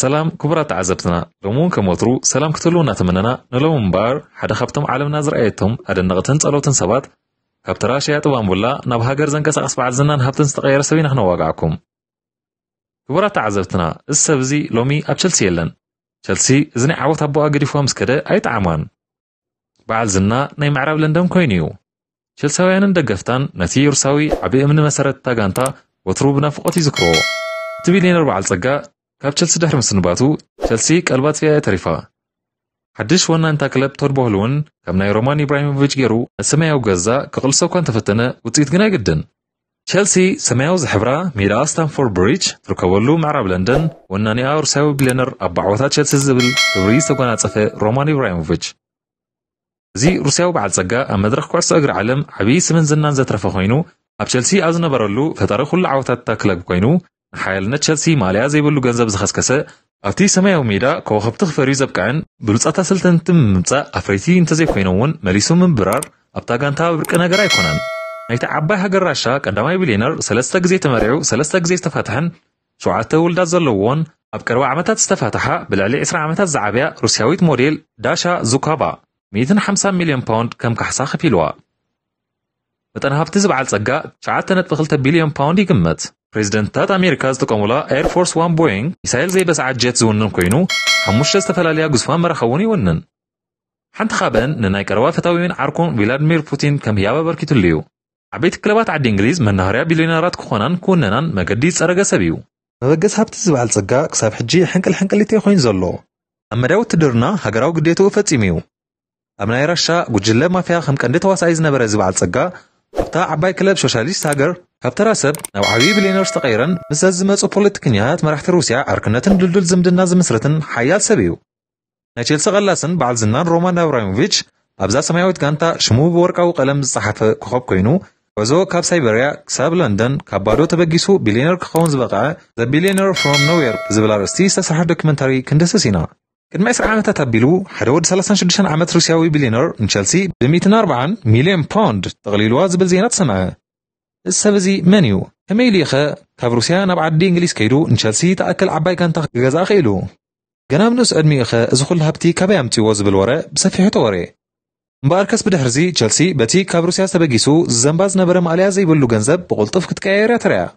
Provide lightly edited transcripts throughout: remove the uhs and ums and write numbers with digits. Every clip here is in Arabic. سلام كبرات عزبتنا رمون كموترو سلام كتلونا تمننا نلو مبار حدا خبتم عالمنا زرعيتهم هذا النغتن تقلو تنسبات هبتراشي هتوان بولا نبها قرزن كساقس بعزنان هبتن ستقير سبينا هنا واقعكم كبرات عزبتنا السبزي لومي أب تشلسي لن تشلسي زني عوت هبوا أقريفوها مسكدة أيت عمان بعزنا نايم عراب لندم كوينيو تشلساويا نندقفتان نتير ساوي عبي من مسارة تاقانتا وتروبنا فقوتي ذكرو تبيلين أربع الزقاء كاب تشلسي دحر مسنباتو تشلسي كالبات فيها تريفا حدش وانا انتا كلب تربوه لون كم ناي رومان ابراهيموفيتش جيرو السمايو غزة كغلصو كان تفتنة وتزيد جنا جدا تشلسي سمايو زحبرا ميرا ستانفورد بريتش تركولو مع راب لندن واناني اور ساوي بلينر أبعوثات تشلسي زبل تبريس وكان عطفة رومان ابراهيموفيتش زي روسياو بعد زقا أما درخ كوعس أجر علم عبيس من زنان زترفا خوينو أب تشلسي أزنا برلو فتاريخ العوثات تاكلب كوينو حيالنا تشلسي ماليا زي بلو جنزة بزخسكسة أبتي سمايو ميدا كوخب تخفري زبكعن بلوز أتا سلطن تم ممتع أفريتي انتزي كوينوون مليسو من برار أبتا غانتا بركنا غراي كونان نايتا عباي هاقر راشا كنداماي بلينر سلستك زي تمرعو سلستك زي استفتحن شعاته ولدات زلوون أبكروا عمتات استفتحا بالعلي 10 عمتات زعبيا روسياويت موريل داشا زوكابا 150 مليون باوند كم كحسا خفيلوا متنها بتزب على الزقاء شعاته نتبخلت بليون باوند يقمت بريزيدنتات أمريكا زتقامولا إير فورس وان بوينغ إسرائيل زي بس عجت زونن كوينو حمش استفلاليا جزفان مرخوني ونن حنت خابن نناي كروا فتاوين عركون فلاديمير بوتين كم هيابا بركيتوليو عبيت كلبات عد إنجليز من نهاريا بليونيرات كونان كوننان مقديس أرجع سبيو مقديس هبت زبال صقاق صاب حجي حنك اللي تيخوين زلوا أما داو تدرنا هجراو قديتو فتيميو أما نيرشا جوجلة ما فيها خم كندتوا سايزنا برز بعد صقاق أبتاع عباي كلب سوشاليست هاجر كابتراسب نو حبيب لينر استقيرن مزازمات وبوليتكنيات مرحت روسيا أركنتن دلدل زمدنا زمسرتن حيال سبيو ناتشيلسي غلاسن بعد زنان رومان ابراهيموفيتش أبزا سمايوت كانتا شمو بورقة وقلم الصحافة كخب كوينو وزو كاب سايبيريا كساب لندن كابادو تبقيسو بلينر كخونز بقع ذا بلينر فروم نوير زبلارستي استسرح دوكيمنتاري كندسسينا كدما يسرع عامة تابيلو حدود 36 عامة روسياوي بلينر نتشيلسي ب 240 مليون باوند تغليلوا زبل زينات سماعة السبزي منيو هميلي خا كابروسيا نبعد إنجليز كيدو نشلسي تأكل عباي كان تغزا خيلو جناب نوس أدمي خا زخل هبتي كبيمتي وز بالوراء بسفيح طوري مباركس بدحرزي تشلسي بتي كابروسيا سبجيسو زنباز نبرم عليها زي بلو جنزب بغلطف كتكايرة ترى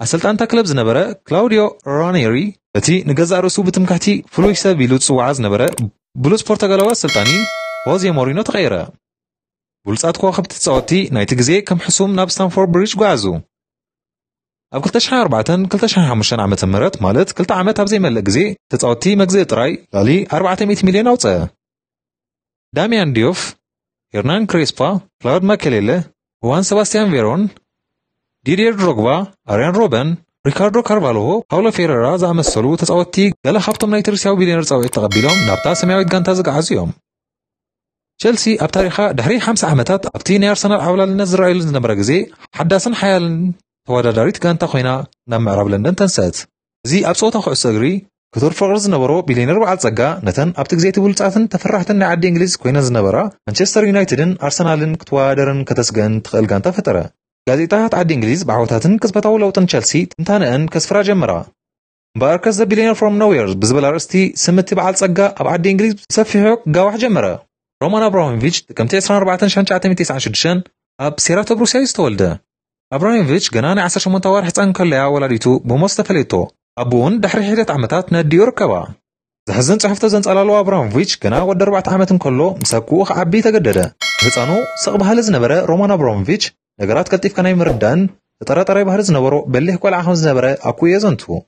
أسلطان تكلب زنبرة كلاوديو رانيري بتي نجزع رسو بتمكحتي فلويسا بيلوتس وعز نبرة بلوس برتغالوا السلطاني وازي مورينو تغيره ولسات كوخب تتصوتي نايت جزي كم حسوم ناب ستانفورد بريتش جوازو اب كل تشحن 4 كل تشحن 5 عامه مرات مالت كل عامات ابزي مال جزي تتصوتي مجزي طراي لالي 400 مليون اوصه داميان ديوف هيرنان كريسبا كلاود ماكيليله وان سباستيان فيرون ديدير دروغبا اريان روبن ريكاردو كارفالو باولو فيريرا زامسلو تتصوتي قال حطم نايت رسياو بليونير صاوي تقبلهم نابتا سماويت غانتا زغازيوم تشيلسي أب تاريخا دحري 5 عامتات أبتي نيرسنال عولا لنزرع لنبرا جزي حداسن حيال توداداريت كانتا خوينا نام معراب لندن تنسات زي أب صوتا خو استغري كثر فرز نبرو بلينر وعال صقا نتن أب تكزي تبولتعتن تفرحتن عد إنجليز كوينا زنبرا مانشستر يونايتدن أرسنالن كتوادرن كتسجن تخل كانتا فترة غازيتاهات عد إنجليز بعوتاتن كسبتاو لوطن تشيلسي تنتانئن كسفرا جمرا مباركز ذا بلينر فروم نويرز بزبلارستي سمتي بعال صقا أب عد إنجليز بسفيحوك قاوح جمرا رومان ابراهيموفيتش كمتي 14 شان 1996 اب سيراتو بروسيا استولده ابراهيموفيتش جنان 18 تاور حصان كليا ولاديتو بمستفليتو ابون دحر حيدت عمتات نديو ركبا زحزن صحفته زنصلالو ابراهيموفيتش جنا ود 4 عامتن كله مسكو عبي تجدده حصانو سق بهلز نبره رومان ابراهيموفيتش نغرات كلطيف كاناي مردان تطرطري بهلز نبره بليه كل عهز نبره اكو يزنتو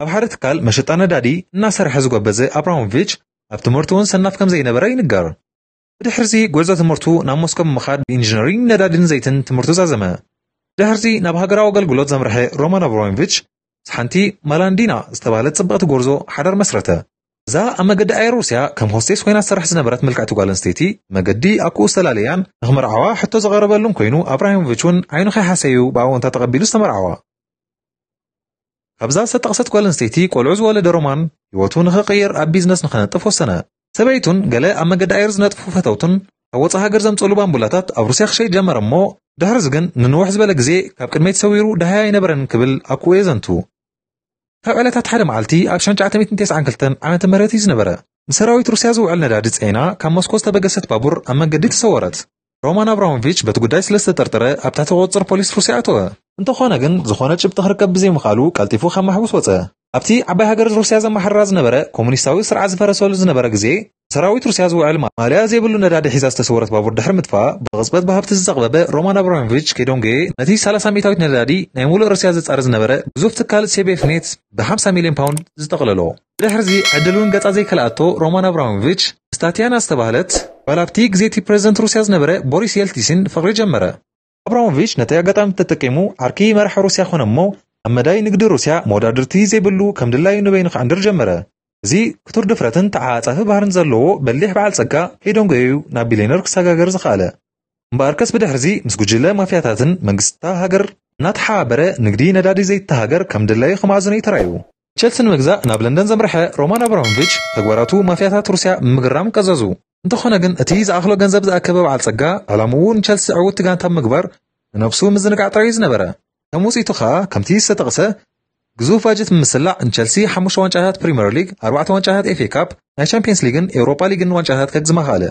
اب حرت قال مشطانه دادي ناصر حزغبزه ابراهيموفيتش اب تمرتون سناف كم زي نبره ينقر دحرزي غوزات مرتو ناموسكو مخاد انجينيرينغ ندادن زيتن مرتو زازما دحرزي ناب هاغراو غلغلوت زمرحه رومان ابراهيموفيتش صحنتي مالاندينا استبالت صبقت غورزو حدر مسرته زا اما قد اي روسيا كم هوستيس كوينا سرح زنبرات ملكعتو غالنستيتي مقدي اكو سلاليان غمرعوا حتى زغربلهم كوينو ابراهيموفيتشون عينو خي حسيو باو انت تقبلوا استمرعوا ابزا ستقصت غالنستيتي كولعز ولد رومان يوتون غقير اب بيزنس نخنطف وسنه سبيتون قلا أما قد أيرز نتفو فتوتن أو تهاجر زم تقولوا بامبولاتات أو روسيا خشيت جمر مو دهرزجن ننوح زبالك زي كاب كلمة تسويرو ده هاي نبرن قبل أكو إيزنتو ኣብ ዕለታት ሓደ መዓልቲ ኣብ 1992 ዓመተ ምህረት ዝነበረ ንሰራዊት ሩስያ ዝውዕል ነዳዲ ጸይና ካብ ሞስኮ ዝተበገሰት ባቡር ኣብ መንገዲ ተሰወረት። ሮማን ኣብራሞቪች በቲ ጉዳይ ስለዝተጠርጠረ ኣብታ ተቆጽር ፖሊስ ሩስያ ኣተወ። እንተኾነ ግን ዝኾነ ጭብጢ ክርከብ ብዘይምኽኣሉ ቀልጢፉ ካብ ማሕቡስ ወፀ። ኣብቲ ዓባይ ሃገር ሩስያ ዘማሕራ ዝነበረ ኮሙኒስታዊ ስርዓት ዝፈረሰሉ ዝነበረ ግዜ ሰራዊት ሩስያ ዝውዕል ማልያ ዘይብሉ ነዳዲ ሒዛ ዝተሰወረት ባቡር ድሕሪ ምጥፋእ ብቕጽበት ብሃብቲ ዝዘቕበበ ሮማን ኣብራሞቪች ከይዶንጌ ነቲ 30 ሚእታዊት ነዳዲ ናይ ሙሉእ ሩስያ ዝጻር ዝነበረ ግዙፍ ትካል ሴቤፍኔት ብ50 ሚልዮን ፓውንድ ዝተቕለሎ። ብድሕሪዚ ዕድልን ገጻ ዘይከልኣቶ ሮማን ኣብራሞቪች ስታቲያና ዝተባህለት ጓል ኣብቲ ግዜ እቲ ፕሬዚደንት ሩስያ ዝነበረ ቦሪስ የልትሲን ፍቕሪ ጀመረ። ኣብራሞቪች ነቲ ኣጋጣሚ ተጠቂሙ ዓርኪ መራሒ ሩስያ ኮነ እሞ ኣብ መዳይ ንግዲ ሩስያ መወዳድርቲ ዘይብሉ ከም ድላዩ ንበይኑ ክዓንድር ጀመረ። እዚ ክቱር ድፍረትን ተዓጻፊ ባህርን ዘለዎ በሊሕ በዓል ጸጋ ከይዶንጎዩ ናብ ቢሊዮነር ክሰጋገር ዝኸኣለ እምበር ከስ ብድሕሪዚ ምስ ጉጅለ ማፍያታትን መንግስታ ሃገር እናተሓባበረ ንግዲ ነዳዲ ዘይተሃገር ከም ድላዩ ክማዝኑ ይተራዩ። ቸልሲን ምግዛእ ናብ ለንደን ዘምርሐ ሮማን ኣብራሞቪች ተግባራቱ ማፍያታት ሩስያ ምግራም ቀዘዙ። እንተኾነ ግን እቲ ዝኣኽሎ ገንዘብ ዝኣከበ በዓል ጸጋ ዓላምኡ ንቸልሲ ዕውት ትጋንታ ምግባር ንነብሱ ምዝንጋዕ ጥራዩ ዝነበረ ከም ውፅኢቱ ኸኣ ከምቲ ዝተጠቕሰ ግዙፍ ባጀት ምስላዕ ንቸልሲ 5 ዋንጫታት ፕሪምየር ሊግ፣ 4 ዋንጫታት ኤፍኤ ካፕ፣ ናይ ቻምፒየንስ ሊግን ኤውሮፓ ሊግን ዋንጫታት ከግዝማ ኸኣለ።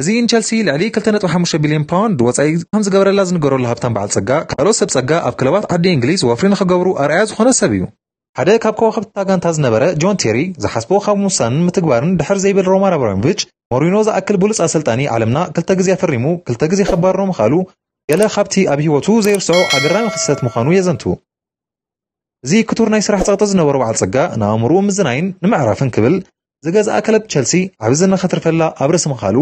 እዚ ንቸልሲ ልዕሊ 2.5 ቢልዮን ፓውንድ ወፃኢ ከም ዝገበረላ ዝንገረሉ ሃብታም በዓል ጸጋ ካልኦት ሰብ ጸጋ ኣብ ክለባት ዓዲ እንግሊዝ ወፍሪ ንኽገብሩ ኣርኣያ ዝኾነ ሰብ እዩ። ሓደ ካብ ከዋኽብቲ ጋንታ ዝነበረ ጆን ቴሪ ዝሓስቦ ካብ ምውሳንን ምትግባርን ድሕር ዘይብል ሮማን ኣብራሞቪች ሞሪኖ ዝኣክል ብሉፅ ኣሰልጣኒ ዓለምና 2 ግዜ ፈሪሙ 2 ግዜ ከባርኖ ምኻሉ ገለ ካብቲ ኣብ ህይወቱ ዘይርስዖ ኣገራሚ ክስተት ምዃኑ የዘንቱ። እዚ ክቱር ናይ ስራሕ ጸቕጢ ዝነበሩ በዓል ጸጋ ንኣእምሮኡ ምዝናይን ንምዕራፍን ክብል ዝገዝአ ክለብ ቸልሲ ኣብ ዝና ኸትርፈላ ኣብ ርእሲ ምኻሉ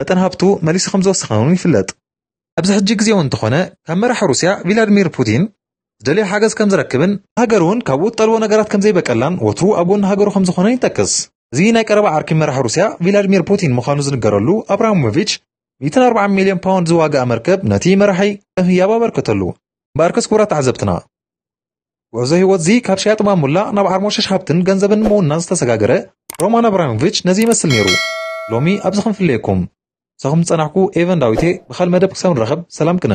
መጠን ሃብቱ መሊሱ ከም ዝወሰኸኑ ይፍለጥ። ኣብዚ ሕጂ ግዜ እንተኾነ ካብ መራሒ ሩስያ ቪላድሚር ፑቲን ዝደልዮ ሓገዝ ከም ዝረክብን ሃገር እውን ካብኡ ጠልቦ ነገራት ከም ዘይበቀላን ወትሩ ኣብ ጎኒ ሃገሩ ከም ዝኾነን ይጠቅስ። እዚ ናይ ቀረባ ዓርኪ መራሒ ሩስያ ቪላድሚር ፑቲን ምዃኑ ዝንገረሉ ኣብራሞቪች 140 ሚሊዮን ፓውንድ ዝዋጋእ መርከብ ነቲ መራሒ ህያብ ኣበርክተሉ። እምበር ከስ ክቡራት ተዓዘብትና ጉዕዞ ህይወት እዚ ካብ ሸያጥ ማሙላ ናብ ዓርሞሸሽ ሃብትን ገንዘብን ምውናን ዝተሰጋገረ ሮማን ኣብራሞቪች ነዚ ይመስል ነይሩ። ሎሚ ኣብዚ ክንፍለየኩም ንስኹም ዝጸናሕኩ ኤቨን ዳዊቴ ብኻል መደብ ክሳብ ንረኸብ ሰላም ክነ።